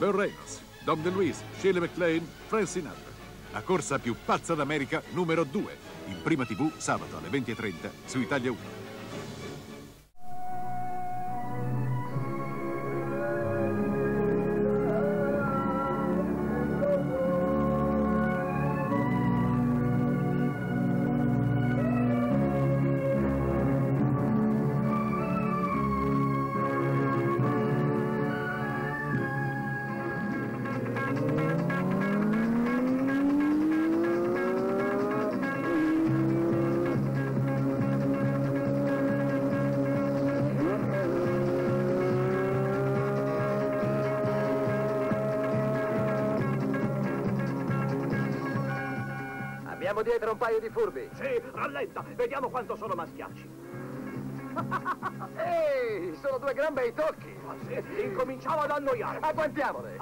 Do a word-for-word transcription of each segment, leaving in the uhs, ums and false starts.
Burt Reynolds, Don DeLuise, Shelley McLean, Frank Sinatra. La corsa più pazza d'America numero due, in prima tivù sabato alle venti e trenta su Italia Uno. Siamo dietro un paio di furbi. Sì, rallenta, vediamo quanto sono maschiacci. Ehi, sono due gran bei tocchi. Ma sì, incominciamo ad annoiare. Agguantiamole.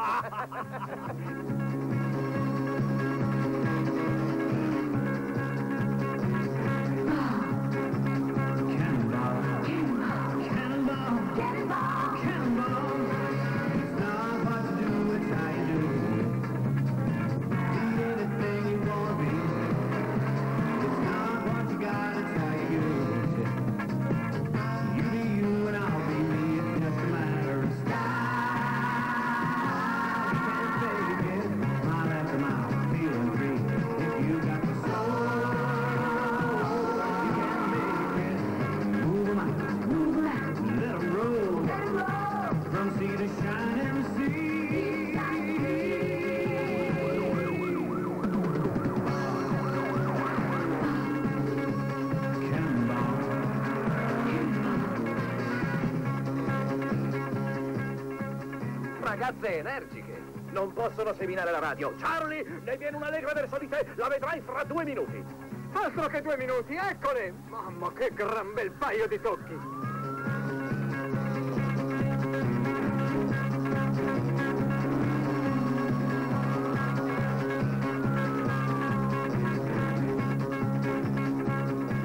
Ragazze energiche, non possono seminare la radio. Charlie, ne viene un'allegra verso di te, la vedrai fra due minuti. Altro che due minuti, eccole! Mamma, che gran bel paio di tocchi!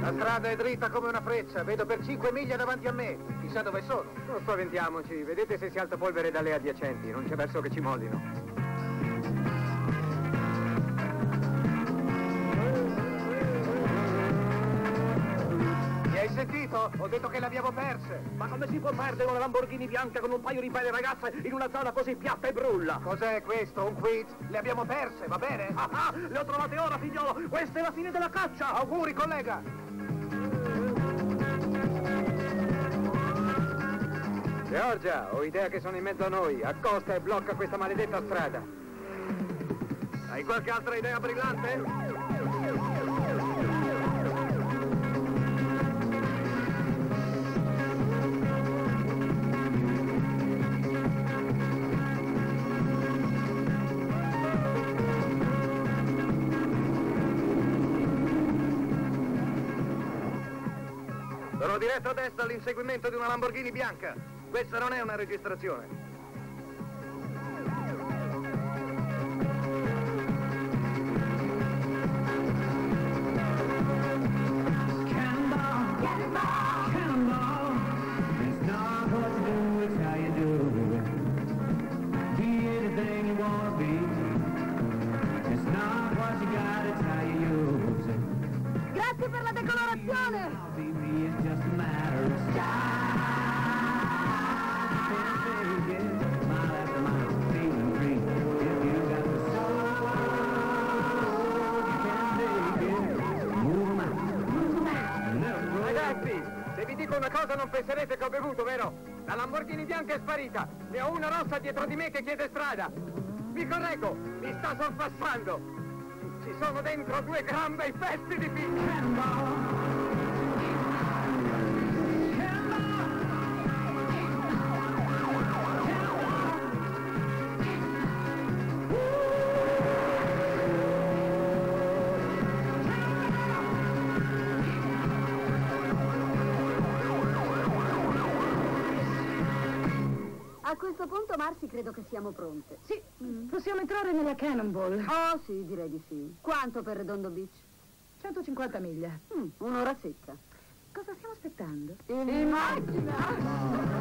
La strada è dritta come una freccia, vedo per cinque miglia davanti a me. Chissà dove sono. Non spaventiamoci, vedete se si alza polvere dalle adiacenti, non c'è verso che ci mollino. Mi hai sentito? Ho detto che le abbiamo perse. Ma come si può perdere una Lamborghini bianca con un paio di belle ragazze in una zona così piatta e brulla? Cos'è questo? Un quiz? Le abbiamo perse, va bene? Ah ah, le ho trovate ora, figliolo! Questa è la fine della caccia! Auguri, collega! Giorgia, ho idea che sono in mezzo a noi. Accosta e blocca questa maledetta strada. Hai qualche altra idea brillante? Sono diretto a destra all'inseguimento di una Lamborghini bianca. Questa non è una registrazione. Cannonball, Cannonball, Cannonball. It's not what you do, it's how you do it. Be anything you want to be. It's not what you got, it's how you use it. Grazie per la decolorazione! It's just a matter of time. Una cosa non penserete che ho bevuto, vero? La Lamborghini bianca è sparita, ne ho una rossa dietro di me che chiede strada. Mi correggo, mi sta sorpassando. Ci sono dentro due gran bei pezzi di pizza. A questo punto, Marcy, credo che siamo pronte. Sì, mm. possiamo entrare nella Cannonball. Oh, sì, direi di sì. Quanto per Redondo Beach? centocinquanta miglia. Mm, un'ora secca. Cosa stiamo aspettando? Immagina!